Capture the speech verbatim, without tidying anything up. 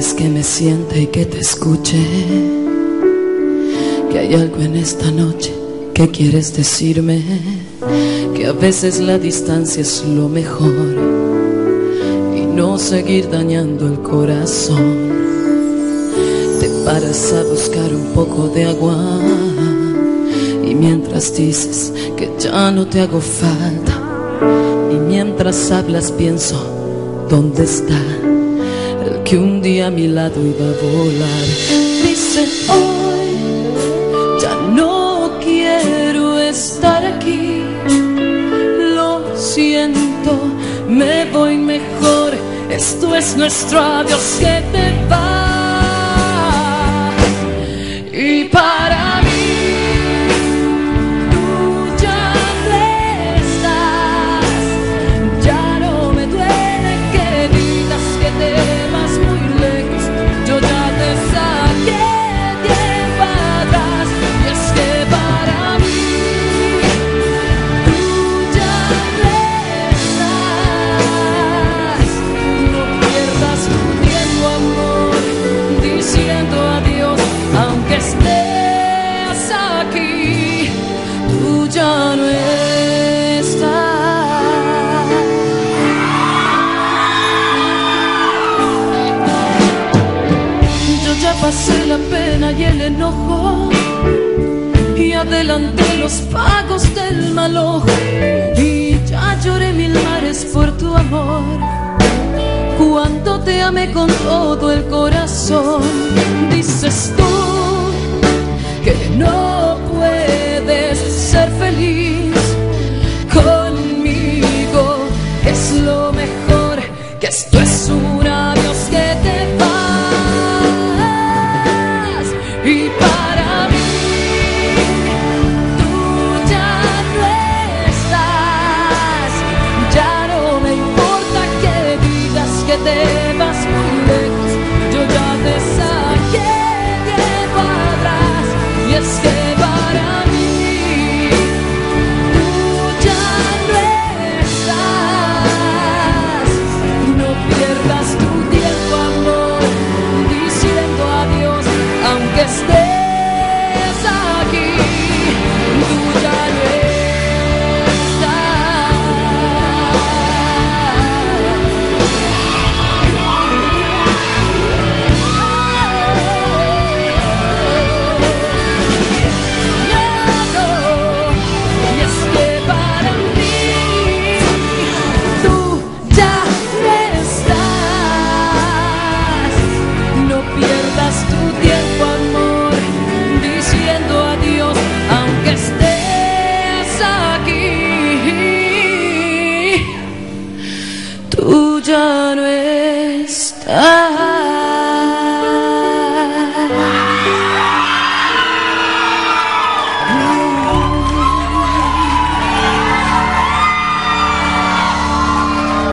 haces que me sienta y que te escuche, que hay algo en esta noche que quieres decirme, que a veces la distancia es lo mejor y no seguir dañando el corazón. Te paras a buscar un poco de agua y mientras dices que ya no te hago falta, y mientras hablas pienso, ¿dónde está el que un día a mi lado iba a volar? Dice hoy, ya no quiero estar aquí, lo siento, me voy mejor, esto es nuestro adiós que te va. Y para pasé la pena y el enojo y adelanté los pagos del mal ojo, y ya lloré mil mares por tu amor cuando te amé con todo el corazón. Dices tú que no puedes ser feliz conmigo, es lo mejor, que esto es un adiós que te va. Ah